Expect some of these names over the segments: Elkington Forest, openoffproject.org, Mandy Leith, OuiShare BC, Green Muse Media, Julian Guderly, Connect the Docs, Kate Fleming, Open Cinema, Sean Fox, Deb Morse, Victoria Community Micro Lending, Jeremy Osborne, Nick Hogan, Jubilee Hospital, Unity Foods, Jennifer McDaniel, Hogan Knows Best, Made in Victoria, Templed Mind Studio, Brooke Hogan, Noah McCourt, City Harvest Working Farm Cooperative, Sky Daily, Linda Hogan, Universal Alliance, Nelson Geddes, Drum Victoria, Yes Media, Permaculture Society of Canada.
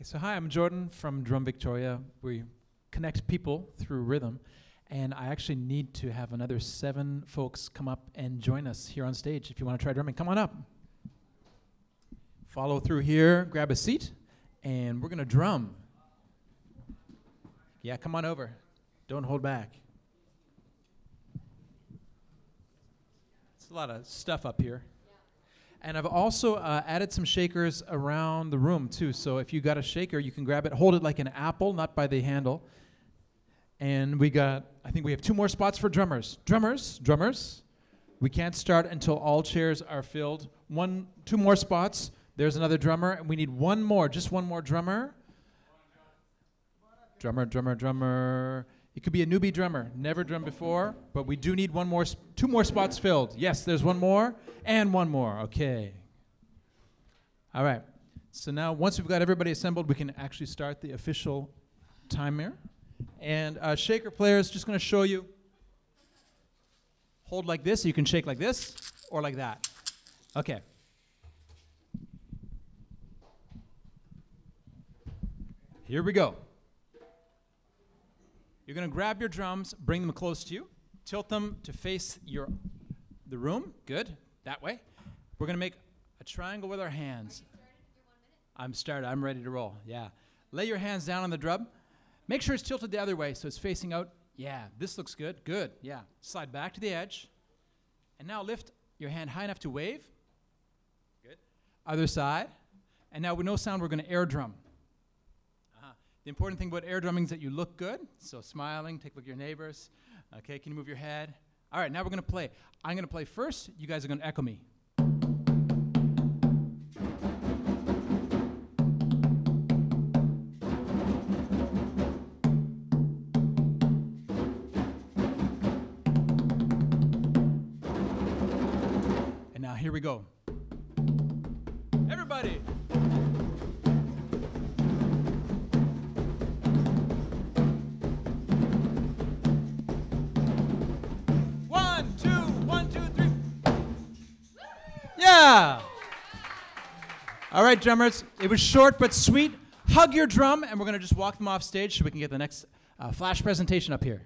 Okay, so hi, I'm Jordan from Drum Victoria. We connect people through rhythm, and I actually need to have another 7 folks come up and join us here on stage. If you want to try drumming, come on up. Follow through here, grab a seat, and we're going to drum. Yeah, come on over. Don't hold back. It's a lot of stuff up here. And I've also added some shakers around the room, too. So if you got a shaker, you can grab it, hold it like an apple, not by the handle. And we got, I think we have 2 more spots for drummers. Drummers. We can't start until all chairs are filled. 2 more spots. There's another drummer. And we need 1 more, just 1 more drummer. Drummer. It could be a newbie drummer, never drummed before, but we do need 2 more spots filled. Yes, there's 1 more and 1 more. Okay. All right. So now once we've got everybody assembled, we can actually start the official timer. And shaker player is just going to show you. Hold like this. You can shake like this or like that. Okay. Here we go. You're going to grab your drums, bring them close to you, tilt them to face the room. Good. That way. We're going to make a triangle with our hands. I'm started. I'm ready to roll. Yeah. Lay your hands down on the drum. Make sure it's tilted the other way so it's facing out. Yeah. This looks good. Good. Yeah. Slide back to the edge. And now lift your hand high enough to wave. Good. Other side. And now with no sound, we're going to air drum. The important thing about air drumming is that you look good. So smiling, take a look at your neighbors. Okay, can you move your head? All right, now we're going to play. I'm going to play first. You guys are going to echo me. And now here we go. Everybody. All right, drummers, it was short but sweet. Hug your drum, and we're going to just walk them off stage so we can get the next flash presentation up here.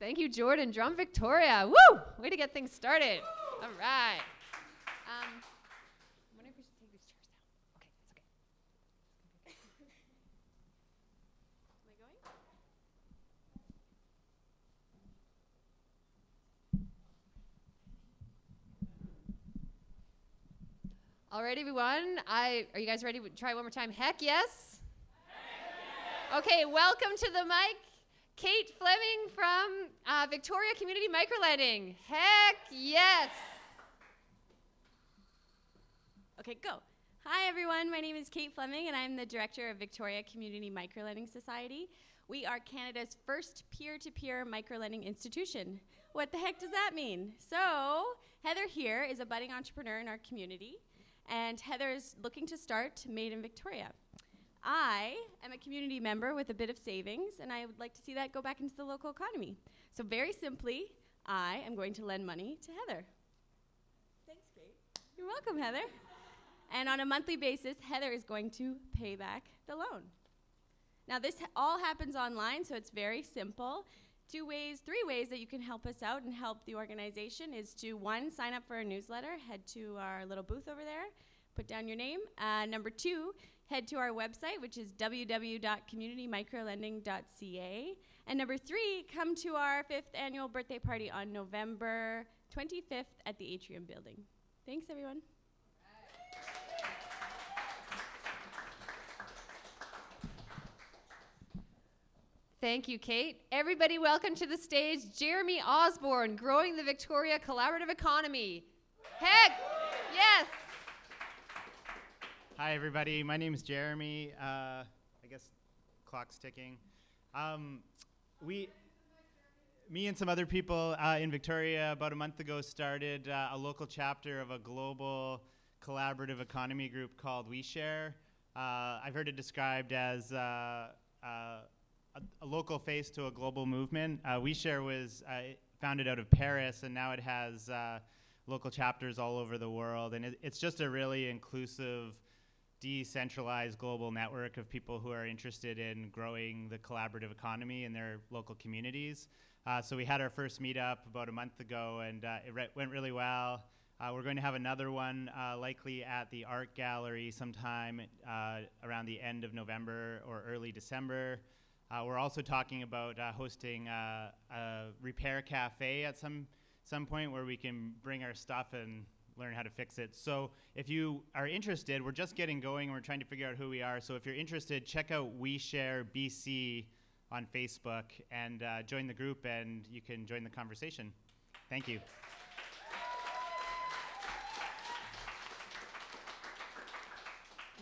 Thank you, Jordan. Drum Victoria. Woo! Way to get things started. All right. All right, everyone. Are you guys ready to try one more time? Heck yes? Heck yes. Okay, welcome to the mic, Kate Fleming from Victoria Community Micro Lending. Heck yes. Okay, go. Hi, everyone. My name is Kate Fleming, and I'm the director of Victoria Community Micro Lending Society. We are Canada's first peer-to-peer micro lending institution. What the heck does that mean? So Heather here is a budding entrepreneur in our community. And Heather is looking to start Made in Victoria. I am a community member with a bit of savings, and I would like to see that go back into the local economy. So very simply, I am going to lend money to Heather. Thanks, Kate. You're welcome, Heather. And on a monthly basis, Heather is going to pay back the loan. Now, this all happens online, so it's very simple. 3 ways that you can help us out and help the organization is to, 1, sign up for our newsletter, head to our little booth over there, put down your name. 2, head to our website, which is www.communitymicrolending.ca. And 3, come to our 5th annual birthday party on November 25th at the Atrium Building. Thanks, everyone. Thank you, Kate. Everybody, welcome to the stage, Jeremy Osborne, Growing the Victoria Collaborative Economy. Heck, yes. Hi, everybody. My name's Jeremy. I guess clock's ticking. Me and some other people in Victoria about a month ago started a local chapter of a global collaborative economy group called OuiShare. I've heard it described as a local face to a global movement. OuiShare was founded out of Paris, and now it has local chapters all over the world. And it's just a really inclusive, decentralized global network of people who are interested in growing the collaborative economy in their local communities. So we had our first meetup about a month ago, and it went really well. We're going to have another one likely at the art gallery sometime around the end of November or early December. We're also talking about hosting a repair cafe at some point where we can bring our stuff and learn how to fix it. So if you are interested, we're just getting going. We're trying to figure out who we are. So if you're interested, check out OuiShare BC on Facebook and join the group, and you can join the conversation. Thank you.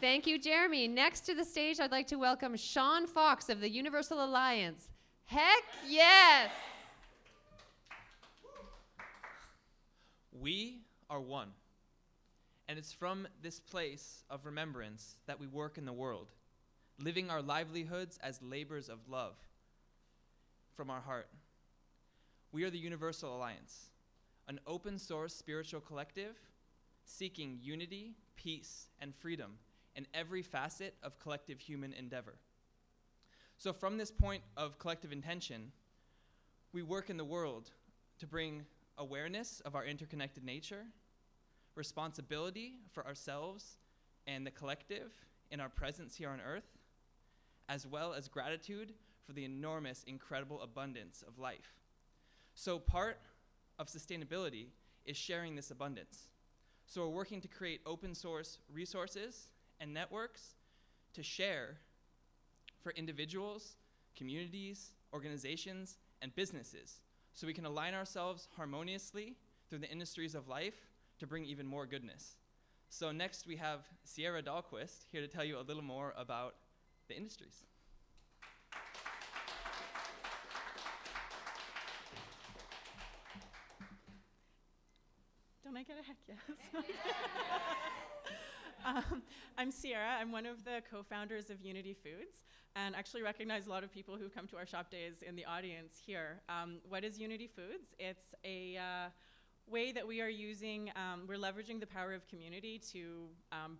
Thank you, Jeremy. Next to the stage, I'd like to welcome Sean Fox of the Universal Alliance. Heck yes! We are one. And it's from this place of remembrance that we work in the world, living our livelihoods as labors of love from our heart. We are the Universal Alliance, an open source spiritual collective seeking unity, peace, and freedom in every facet of collective human endeavor. So from this point of collective intention, we work in the world to bring awareness of our interconnected nature, responsibility for ourselves and the collective in our presence here on Earth, as well as gratitude for the enormous, incredible abundance of life. So part of sustainability is sharing this abundance. So we're working to create open source resources and networks to share for individuals, communities, organizations, and businesses, so we can align ourselves harmoniously through the industries of life to bring even more goodness. So next we have Sierra Dahlquist here to tell you a little more about the industries. Don't I get a heck yes? I'm Sierra. I'm one of the co-founders of Unity Foods, and actually recognize a lot of people who've come to our shop days in the audience here. What is Unity Foods? It's a way that we are using, we're leveraging the power of community to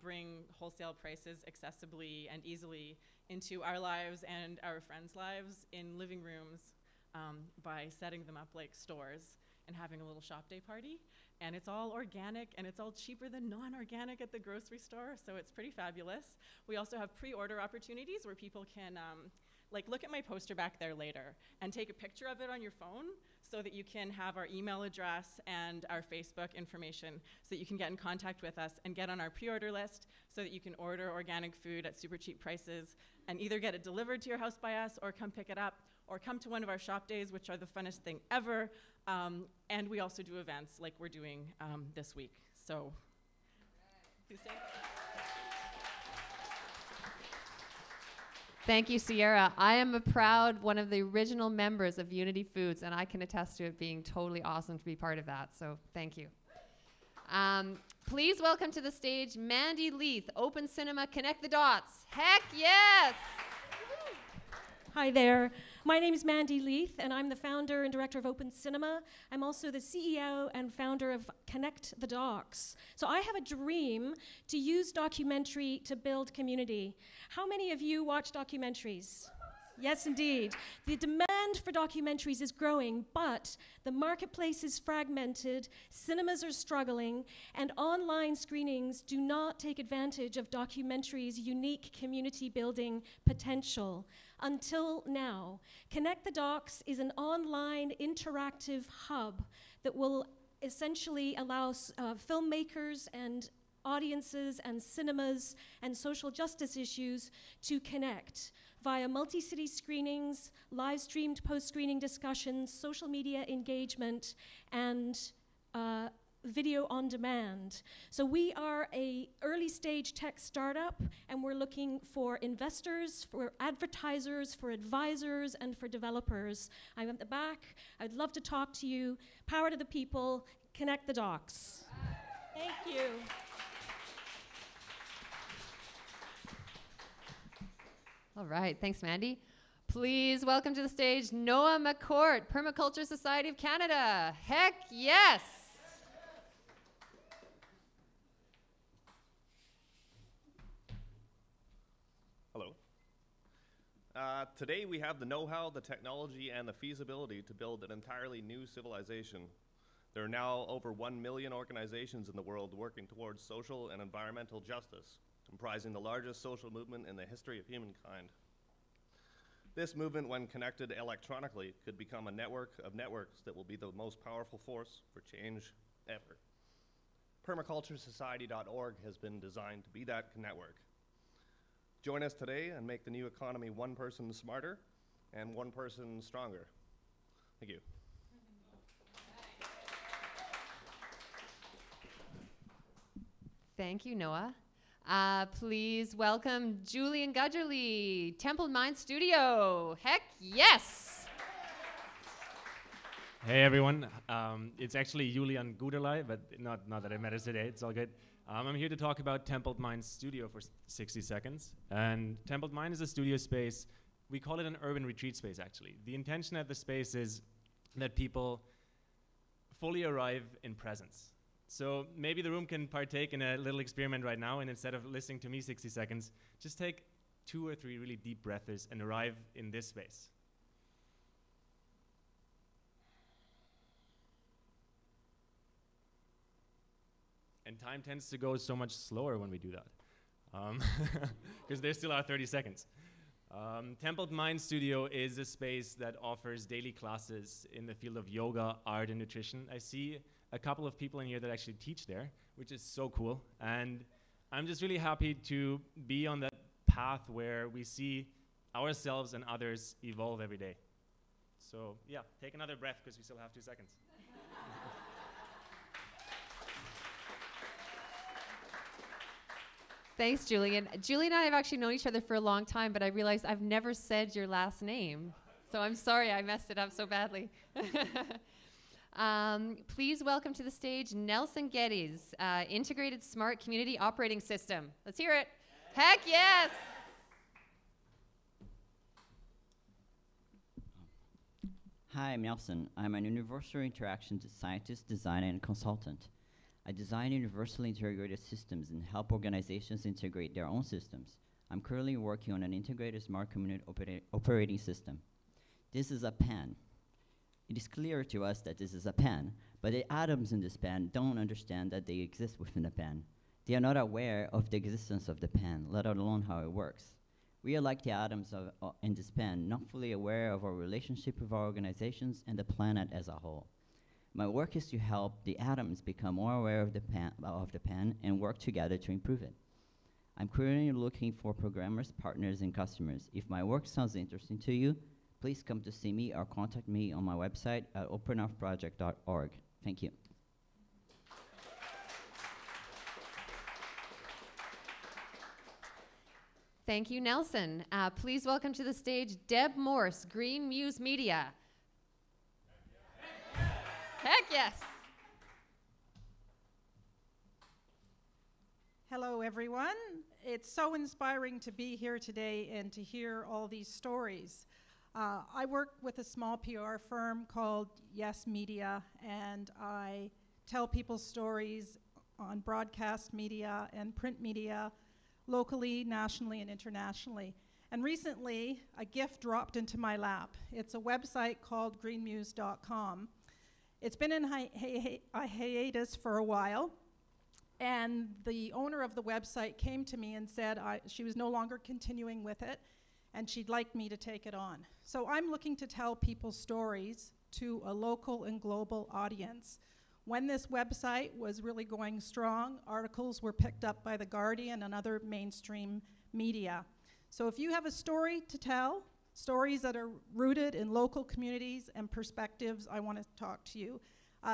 bring wholesale prices accessibly and easily into our lives and our friends' lives in living rooms by setting them up like stores and having a little shop day party. And it's all organic, and it's all cheaper than non-organic at the grocery store, so it's pretty fabulous. We also have pre-order opportunities where people can like look at my poster back there later and take a picture of it on your phone so that you can have our email address and our Facebook information so that you can get in contact with us and get on our pre-order list so that you can order organic food at super cheap prices and either get it delivered to your house by us or come pick it up or come to one of our shop days, which are the funnest thing ever. And we also do events like we're doing this week. So, please stand. Thank you, Sierra. I am a proud one of the original members of Unity Foods, and I can attest to it being totally awesome to be part of that. So, thank you. Please welcome to the stage Mandy Leith, Open Cinema, Connect the Dots. Heck yes! Hi there. My name is Mandy Leith, and I'm the founder and director of Open Cinema. I'm also the CEO and founder of Connect the Docs. So I have a dream to use documentary to build community. How many of you watch documentaries? Yes, indeed. The demand for documentaries is growing, but the marketplace is fragmented, cinemas are struggling, and online screenings do not take advantage of documentaries' unique community-building potential. Until now, Connect the Docs is an online interactive hub that will essentially allow filmmakers and audiences and cinemas and social justice issues to connect via multi-city screenings, live-streamed post-screening discussions, social media engagement, and video on demand. So we are a early stage tech startup, and we're looking for investors, for advertisers, for advisors, and for developers. I'm at the back. I'd love to talk to you. Power to the people. Connect the Docs. Thank you. All right, thanks, Mandy. Please welcome to the stage Noah McCourt, Permaculture Society of Canada. Heck yes! Hello. Today we have the know-how, the technology, and the feasibility to build an entirely new civilization. There are now over 1 million organizations in the world working towards social and environmental justice, comprising the largest social movement in the history of humankind. This movement, when connected electronically, could become a network of networks that will be the most powerful force for change ever. PermacultureSociety.org has been designed to be that network. Join us today and make the new economy one person smarter and one person stronger. Thank you. Thank you, Noah. Please welcome Julian Guderly, Templed Mind Studio. Heck yes! Hey everyone, it's actually Julian Guderly, but not that it matters today, it's all good. I'm here to talk about Templed Mind Studio for 60 seconds. And Templed Mind is a studio space. We call it an urban retreat space, actually. The intention of the space is that people fully arrive in presence. So maybe the room can partake in a little experiment right now, and instead of listening to me 60 seconds, just take 2 or 3 really deep breaths and arrive in this space. And time tends to go so much slower when we do that, because there still are 30 seconds. Templed Mind Studio is a space that offers daily classes in the field of yoga, art, and nutrition. I see a couple of people in here that actually teach there, which is so cool. And I'm just really happy to be on that path where we see ourselves and others evolve every day. So yeah, take another breath because we still have 2 seconds. Thanks, Julian. Julian and I have actually known each other for a long time, but I realized I've never said your last name. So I'm sorry I messed it up so badly. Please welcome to the stage Nelson Geddes, Integrated Smart Community Operating System. Let's hear it. Heck yes! Hi, I'm Nelson. I'm an Universal Interactions scientist, designer, and consultant. I design universally integrated systems and help organizations integrate their own systems. I'm currently working on an integrated smart community operating system. This is a pen. It is clear to us that this is a pen, but the atoms in this pen don't understand that they exist within the pen. They are not aware of the existence of the pen, let alone how it works. We are like the atoms in this pen, not fully aware of our relationship with our organizations and the planet as a whole. My work is to help the atoms become more aware of the pen and work together to improve it. I'm currently looking for programmers, partners, and customers. If my work sounds interesting to you, please come to see me or contact me on my website at openoffproject.org. Thank you. Thank you, Nelson. Please welcome to the stage Deb Morse, Green Muse Media. Heck yes. Hello, everyone. It's so inspiring to be here today and to hear all these stories. I work with a small PR firm called Yes Media, and I tell people stories on broadcast media and print media, locally, nationally, and internationally. And recently, a gift dropped into my lap. It's a website called greenmuse.com. It's been in a hiatus for a while, and the owner of the website came to me and said she was no longer continuing with it, and she'd like me to take it on. So I'm looking to tell people stories to a local and global audience. When this website was really going strong, articles were picked up by The Guardian and other mainstream media. So if you have a story to tell, stories that are rooted in local communities and perspectives, I want to talk to you.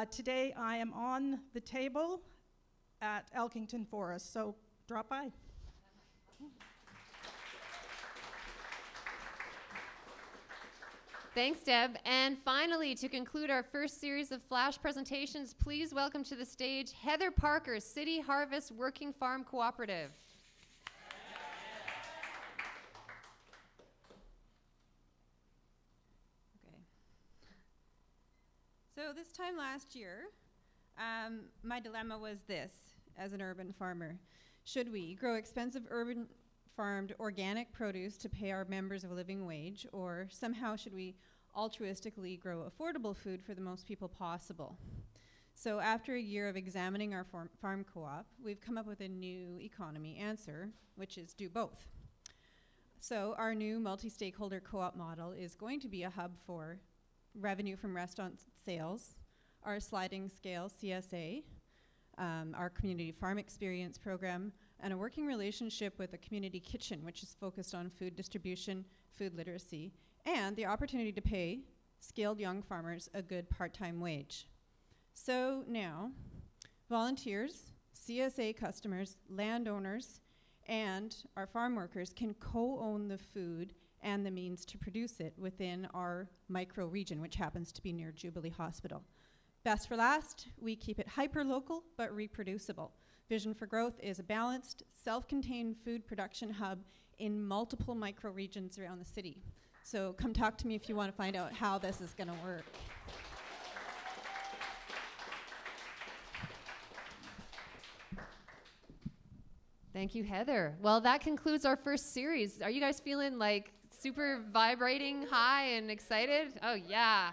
Today I am on the table at Elkington Forest, so drop by. Thanks, Deb. And finally, to conclude our first series of flash presentations, please welcome to the stage Heather Parker, City Harvest Working Farm Cooperative. So this time last year, my dilemma was this, as an urban farmer. Should we grow expensive urban farmed organic produce to pay our members a living wage, or somehow should we altruistically grow affordable food for the most people possible? So after a year of examining our farm co-op, we've come up with a new economy answer, which is do both. So our new multi-stakeholder co-op model is going to be a hub for revenue from restaurant sales, our sliding scale CSA, our community farm experience program, and a working relationship with a community kitchen, which is focused on food distribution, food literacy, and the opportunity to pay skilled young farmers a good part-time wage. So now, volunteers, CSA customers, landowners, and our farm workers can co-own the food and the means to produce it within our micro region, which happens to be near Jubilee Hospital. Best for last, we keep it hyper-local but reproducible. Vision for Growth is a balanced, self-contained food production hub in multiple micro regions around the city. So come talk to me if you want to find out how this is going to work. Thank you, Heather. Well, that concludes our first series. Are you guys feeling like super vibrating, high, and excited? Oh, yeah.